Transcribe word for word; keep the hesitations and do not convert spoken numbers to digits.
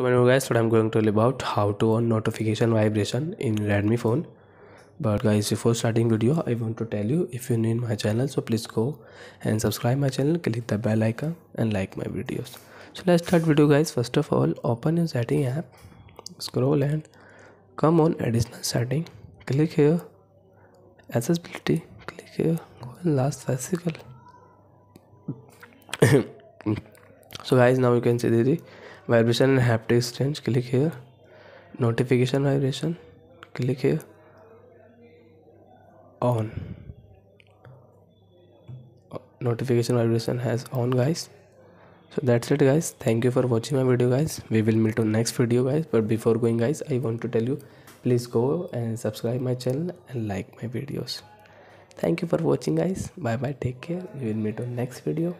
Tomorrow guys, what I'm going to tell about how to on notification vibration in Redmi phone. But guys, before starting video, I want to tell you, if you're new in my channel, so please go and subscribe my channel, click the bell icon and like my videos. So let's start video guys. First of all, open your setting app, scroll and come on additional setting, click here, accessibility, click here, go and last physical. So guys, now you can see the vibration and haptic change, click here, notification vibration, click here, on, notification vibration has on guys. So that's it guys, thank you for watching my video guys, we will meet on next video guys. But before going guys, I want to tell you, please go and subscribe my channel and like my videos. Thank you for watching guys, bye bye, take care, we will meet on next video.